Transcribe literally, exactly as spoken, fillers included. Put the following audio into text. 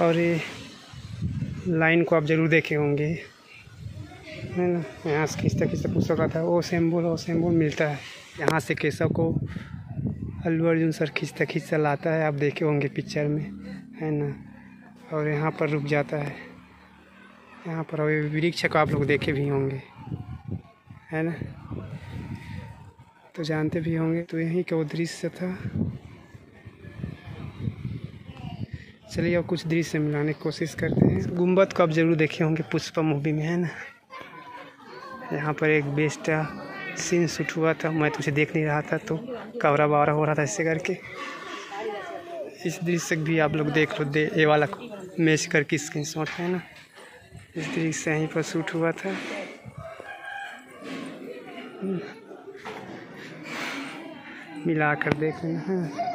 और ये लाइन को आप ज़रूर देखे होंगे, है ना। यहाँ से खींचता खींचता पुष्पा का था वो सिंबल, वो सिंबल मिलता है। यहाँ से कशव को अल्लू अर्जुन सर खींचता खींचता लाता है, आप देखे होंगे पिक्चर में, है ना। और यहाँ पर रुक जाता है, यहाँ पर वृक्ष को आप लोग देखे भी होंगे, है ना, तो जानते भी होंगे। तो यहीं का वो दृश्य था। चलिए अब कुछ दृश्य मिलाने की कोशिश करते हैं। गुम्बद को आप ज़रूर देखे होंगे पुष्पा मूवी में, है ना। यहाँ पर एक बेस्टा सीन शूट हुआ था, मैं तुझे देख नहीं रहा था तो कावरा बावरा हो रहा था, ऐसे करके। इस दृश्य भी आप लोग देख लो, दे ये वाला मैच करके स्क्रीन शॉट, है ना। इस दृश्य यहीं पर शूट हुआ था। मिला कर देख लेना, है।